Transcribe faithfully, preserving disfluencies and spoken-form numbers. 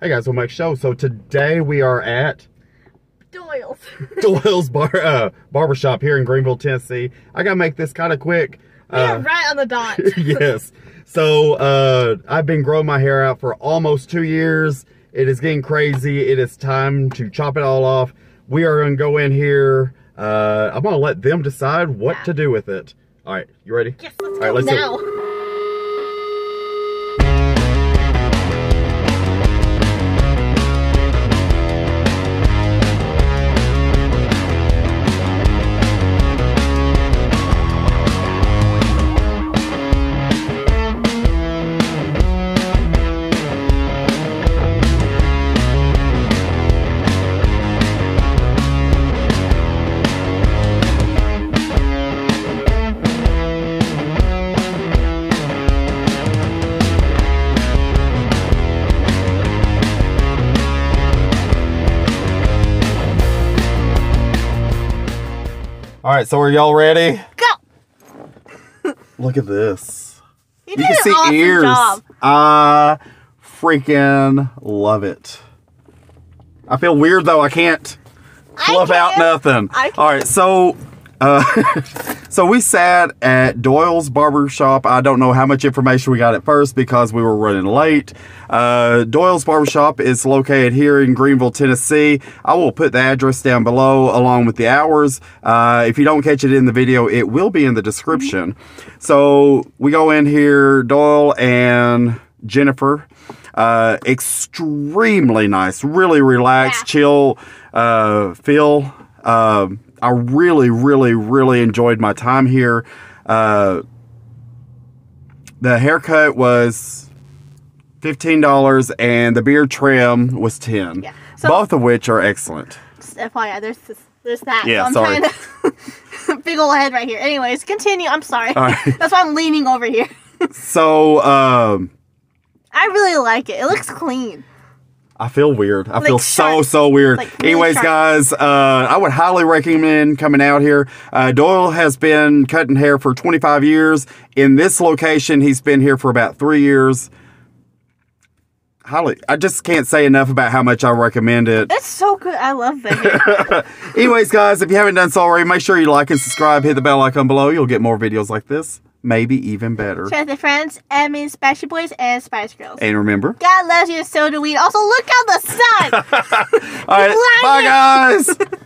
Hey guys, I'm Mike Show. So today we are at Doyle's Doyle's bar, uh, Barbershop here in Greeneville, Tennessee. I gotta make this kind of quick. Yeah, uh, right on the dot. Yes. So uh, I've been growing my hair out for almost two years. It is getting crazy. It is time to chop it all off. We are gonna go in here. Uh, I'm gonna let them decide what yeah. to do with it. All right, you ready? Yes, let's all go right, let's now. Do it. All right, so are y'all ready? Go! Look at this. You, you did can an see awesome ears. Job. I freaking love it. I feel weird though. I can't fluff I can. out nothing. I can. All right, so uh, so we sat at Doyle's Barbershop. I don't know how much information we got at first because we were running late. Uh, Doyle's Barbershop is located here in Greeneville, Tennessee. I will put the address down below along with the hours. Uh, if you don't catch it in the video, it will be in the description. Mm-hmm. So we go in here, Doyle and Jennifer. Uh, extremely nice, really relaxed, yeah. chill uh, feel. Uh, I really, really, really enjoyed my time here. Uh, the haircut was fifteen dollars and the beard trim was ten dollars, yeah. So, both of which are excellent. Just F Y I, there's, this, there's that. Yeah, so I'm sorry. Trying to big old head right here. Anyways, continue. I'm sorry. All right. That's why I'm leaning over here. So, um... I really like it. It looks clean. I feel weird. I like feel sharp. so, so weird. Like really Anyways, sharp. guys, uh, I would highly recommend coming out here. Uh, Doyle has been cutting hair for twenty-five years. In this location, he's been here for about three years. Highly, I just can't say enough about how much I recommend it. It's so good. I love that. Anyways, guys, if you haven't done so already, make sure you like and subscribe. Hit the bell icon below. You'll get more videos like this. Maybe even better. Share with your friends, and mean Spicy Boys and Spice Girls. And remember, God loves you, so do we. Also, look out the sun! All right, bye guys!